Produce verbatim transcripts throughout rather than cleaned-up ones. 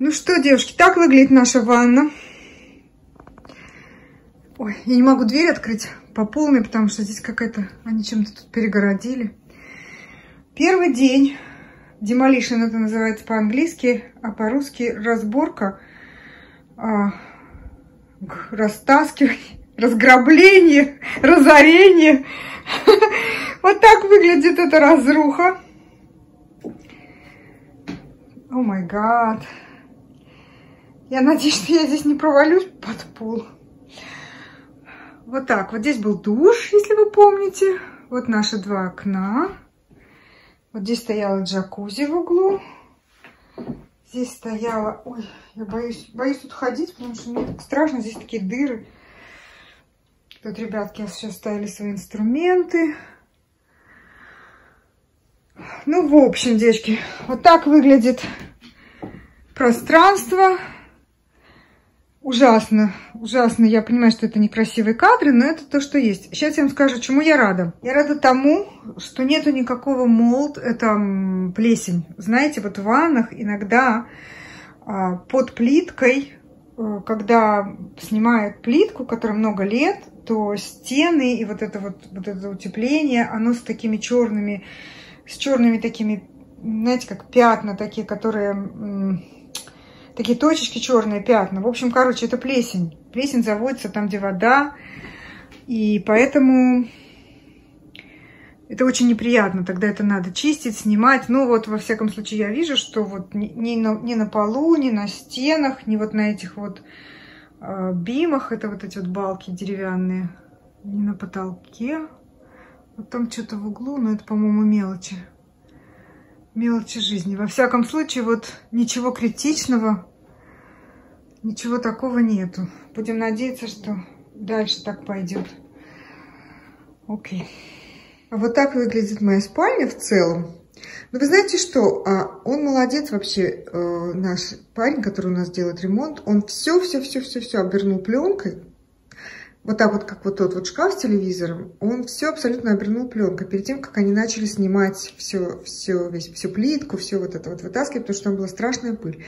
Ну что, девушки, так выглядит наша ванна. Ой, я не могу дверь открыть по полной, потому что здесь какая-то... Они чем-то тут перегородили. Первый день. Demolition это называется по-английски, а по-русски разборка, а, растаскивание, разграбление, разорение. Вот так выглядит эта разруха. О май гад. Я надеюсь, что я здесь не провалюсь под пол. Вот так. Вот здесь был душ, если вы помните. Вот наши два окна. Вот здесь стояла джакузи в углу. Здесь стояла... Ой, я боюсь, боюсь тут ходить, потому что мне так страшно. Здесь такие дыры. Тут ребятки сейчас ставили свои инструменты. Ну, в общем, девочки, вот так выглядит пространство. Ужасно, ужасно. Я понимаю, что это некрасивые кадры, но это то, что есть. Сейчас я вам скажу, чему я рада. Я рада тому, что нету никакого mold, это плесень. Знаете, вот в ваннах иногда под плиткой, когда снимают плитку, которой много лет, то стены и вот это вот, вот это утепление, оно с такими черными, с черными такими, знаете, как пятна такие, которые... Такие точечки, черные пятна. В общем, короче, это плесень. Плесень заводится там, где вода. И поэтому это очень неприятно. Тогда это надо чистить, снимать. Ну вот, во всяком случае, я вижу, что вот ни на, ни на полу, ни на стенах, ни вот на этих вот э, бимах, это вот эти вот балки деревянные, ни на потолке. Вот там что-то в углу, но это, по-моему, мелочи. Мелочи жизни. Во всяком случае, вот ничего критичного, ничего такого нету. Будем надеяться, что дальше так пойдет. Окей. Вот так выглядит моя спальня в целом. Но вы знаете что? Он молодец вообще, наш парень, который у нас делает ремонт. Он все-все-все-все-все обернул пленкой. Вот так вот, как вот тот вот шкаф с телевизором, он все абсолютно обернул пленкой. Перед тем, как они начали снимать все, все, весь, всю плитку, все вот это вот вытаскивать, потому что там была страшная пыль.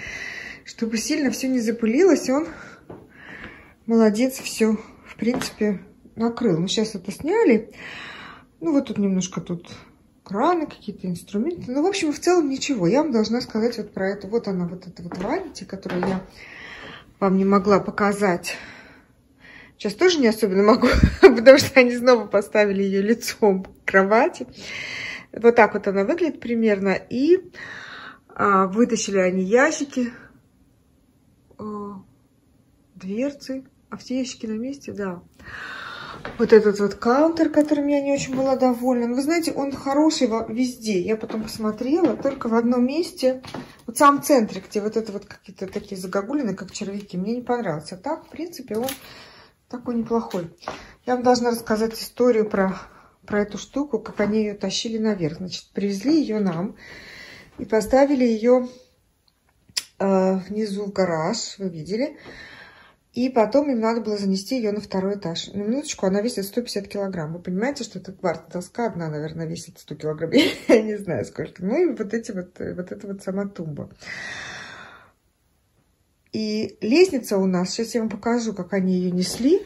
Чтобы сильно все не запылилось, он молодец, все, в принципе, накрыл. Мы сейчас это сняли. Ну, вот тут немножко тут краны, какие-то инструменты. Ну, в общем, в целом ничего. Я вам должна сказать вот про это. Вот она, вот эта вот ванничка, которую я вам не могла показать. Сейчас тоже не особенно могу, потому что они снова поставили ее лицом к кровати. Вот так вот она выглядит примерно. И а, вытащили они ящики, о, дверцы. А все ящики на месте, да. Вот этот вот каунтер, которым я не очень была довольна. Но вы знаете, он хороший везде. Я потом посмотрела, только в одном месте, вот в самом центре, где вот это вот какие-то такие загогулины, как червяки, мне не понравился. Так, в принципе, он... Такой неплохой. Я вам должна рассказать историю про, про эту штуку, как они ее тащили наверх. Значит, привезли ее нам и поставили ее э, внизу в гараж, вы видели. И потом им надо было занести ее на второй этаж. На минуточку, она весит сто пятьдесят килограмм. Вы понимаете, что эта кварта-доска одна, наверное, весит сто килограмм. Я не знаю сколько. Ну и вот эти вот, вот эта вот сама тумба. И лестница у нас, сейчас я вам покажу, как они ее несли.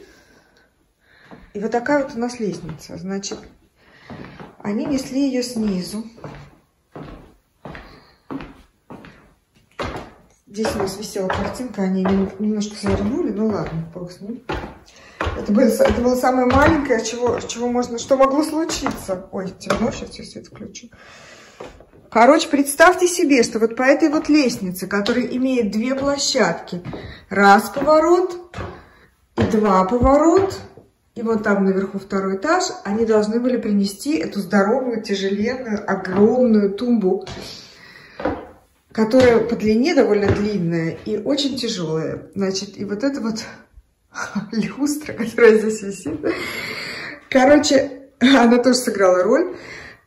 И вот такая вот у нас лестница. Значит, они несли ее снизу. Здесь у нас висела картинка, они ее немножко завернули, ну ладно, бог с ним. Это было, это было самое маленькое, чего, чего можно, что могло случиться. Ой, темно, сейчас я свет включу. Короче, представьте себе, что вот по этой вот лестнице, которая имеет две площадки, раз поворот и два поворот, и вот там наверху второй этаж, они должны были принести эту здоровую, тяжеленную, огромную тумбу, которая по длине довольно длинная и очень тяжелая. Значит, и вот эта вот люстра, которая здесь висит, короче, она тоже сыграла роль.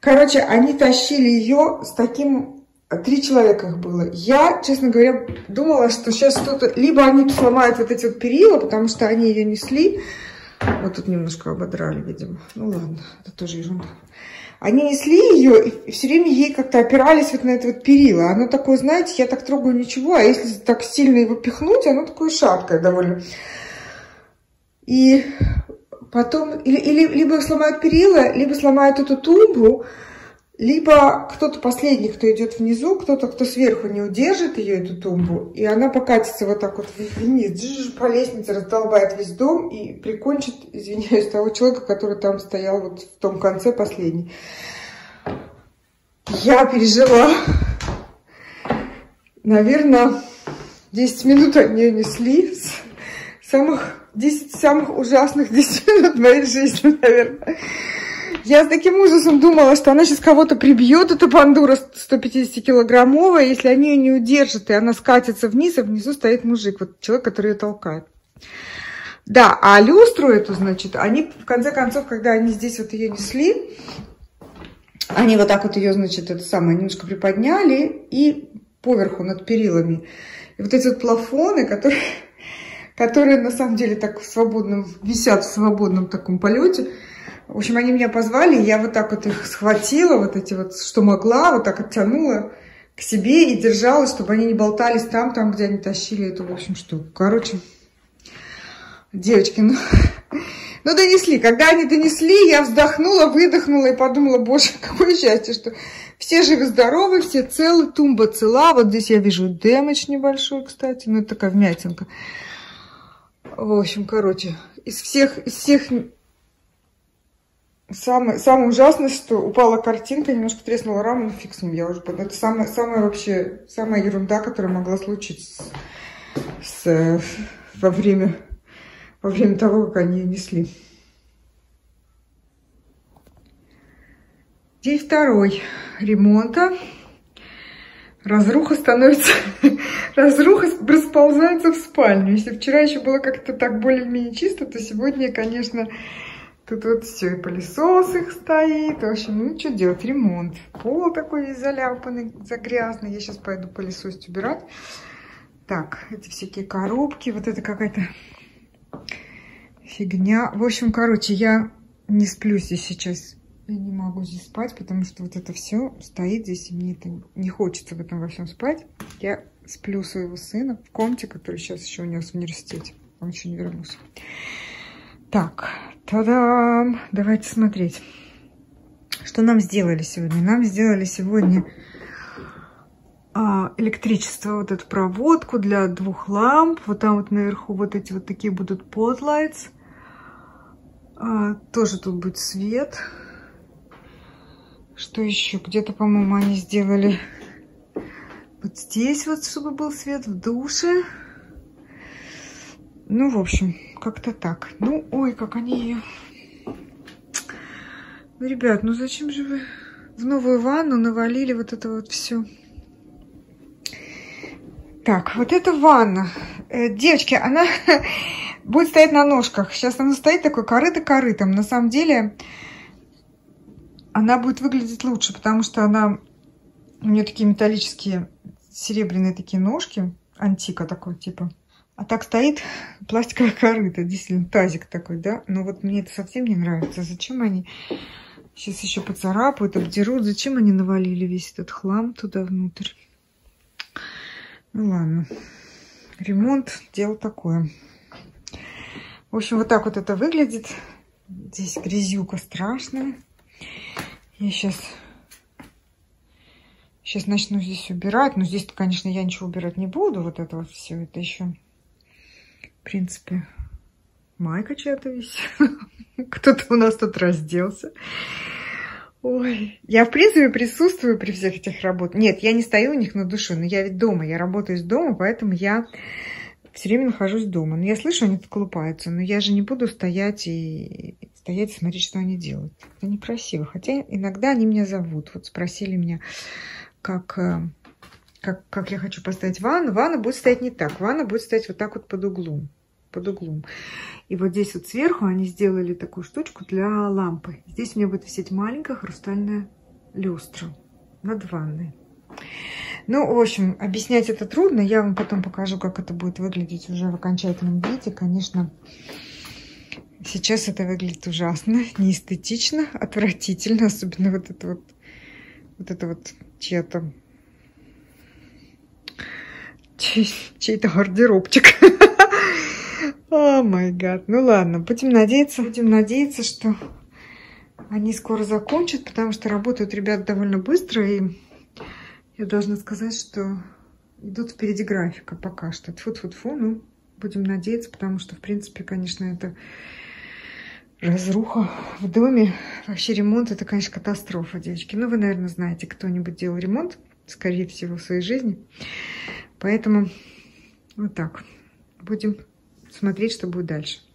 Короче, они тащили ее с таким... Три человека их было. Я, честно говоря, думала, что сейчас что-то... Либо они сломают вот эти вот перила, потому что они ее несли. Вот тут немножко ободрали, видимо. Ну ладно, это тоже ерунда. Они несли ее и все время ей как-то опирались вот на это вот перила. Оно такое, знаете, я так трогаю ничего, а если так сильно его пихнуть, оно такое шаткое довольно. И потом, или, или либо сломают перила, либо сломают эту тумбу, либо кто-то последний, кто идет внизу, кто-то, кто сверху не удержит ее, эту тумбу, и она покатится вот так вот вниз, по лестнице раздолбает весь дом и прикончит, извиняюсь, того человека, который там стоял вот в том конце последний. Я пережила, наверное, десять минут от нее несли, самых, десять самых ужасных десять минут моей жизни, наверное. Я с таким ужасом думала, что она сейчас кого-то прибьет, эта бандура сто пятидесятикилограммовая, если они ее не удержат, и она скатится вниз, а внизу стоит мужик, вот человек, который ее толкает. Да, а люстру эту, значит, они, в конце концов, когда они здесь вот ее несли, они вот так вот ее, значит, это самое, немножко приподняли и поверху над перилами. И вот эти вот плафоны, которые, которые на самом деле так в свободном, висят в свободном таком полете. В общем, они меня позвали, я вот так вот их схватила, вот эти вот, что могла, вот так оттянула к себе и держалась, чтобы они не болтались там, там, где они тащили эту, в общем, штуку. Короче, девочки, ну, ну донесли. Когда они донесли, я вздохнула, выдохнула и подумала, боже, какое счастье, что все живы-здоровы, все целы, тумба цела. Вот здесь я вижу дэмэдж небольшой, кстати, ну, это такая вмятинка. В общем, короче, из всех, из всех... Самое, самое ужасное, что упала картинка, немножко треснула рама, ну фиг с ним, я уже... Это самая, самая вообще, самая ерунда, которая могла случиться с, с, во, время, во время того, как они ее несли. День второй ремонта. Разруха становится... Разруха расползается в спальню. Если вчера еще было как-то так более-менее чисто, то сегодня, конечно... Тут вот все, и пылесос их стоит. В общем, ну что делать, ремонт. Пол такой весь заляпанный, загрязный. Я сейчас пойду пылесосить, убирать. Так, эти всякие коробки. Вот это какая-то фигня. В общем, короче, я не сплю здесь сейчас. Я не могу здесь спать, потому что вот это все стоит здесь. И мне это не хочется в этом во всем спать. Я сплю своего сына в комнате, который сейчас еще у него в университете. Он еще не вернулся. Так, та-дам! Давайте смотреть, что нам сделали сегодня. Нам сделали сегодня а, электричество, вот эту проводку для двух ламп. Вот там вот наверху вот эти вот такие будут подлайтс. А, тоже тут будет свет. Что еще? Где-то, по-моему, они сделали вот здесь вот, чтобы был свет в душе. Ну, в общем, как-то так. Ну, ой, как они ее... Ну, ребят, ну зачем же вы в новую ванну навалили вот это вот все? Так, вот эта ванна. Э, девочки, она будет стоять на ножках. Сейчас она стоит такой корыто-корытом. На самом деле, она будет выглядеть лучше, потому что она... У нее такие металлические, серебряные такие ножки. Антика такой, типа... А так стоит пластиковая корыта, действительно, тазик такой, да? Но вот мне это совсем не нравится. Зачем они сейчас еще поцарапают, обдерут? Зачем они навалили весь этот хлам туда внутрь? Ну ладно. Ремонт, дело такое. В общем, вот так вот это выглядит. Здесь грязюка страшная. Я сейчас... Сейчас начну здесь убирать. Но здесь-то, конечно, я ничего убирать не буду. Вот это вот все, это еще... В принципе, майка чья-то висела. Кто-то у нас тут разделся. Ой, я, в принципе, присутствую при всех этих работах. Нет, я не стою у них на душе, но я ведь дома. Я работаю из дома, поэтому я все время нахожусь дома. Но я слышу, они тут колупаются, но я же не буду стоять и стоять и смотреть, что они делают. Это некрасиво. Хотя иногда они меня зовут. Вот спросили меня, как... Как, как я хочу поставить ванну, ванна будет стоять не так. Ванна будет стоять вот так вот под углом. Под углом. И вот здесь вот сверху они сделали такую штучку для лампы. Здесь у меня будет висеть маленькая хрустальная люстра над ванной. Ну, в общем, объяснять это трудно. Я вам потом покажу, как это будет выглядеть уже в окончательном виде. Конечно, Сейчас это выглядит ужасно, неэстетично, отвратительно, особенно вот это вот, вот это вот чья-то, чей-то гардеробчик. О май гад. Ну ладно, будем надеяться, будем надеяться, что они скоро закончат, потому что работают ребята довольно быстро, и я должна сказать, что идут впереди графика пока что. Тьфу-тьфу-тьфу, ну, будем надеяться, потому что, в принципе, конечно, это разруха в доме. Вообще ремонт — это, конечно, катастрофа, девочки. Ну, вы, наверное, знаете, кто-нибудь делал ремонт, скорее всего, в своей жизни. Поэтому вот так. Будем смотреть, что будет дальше.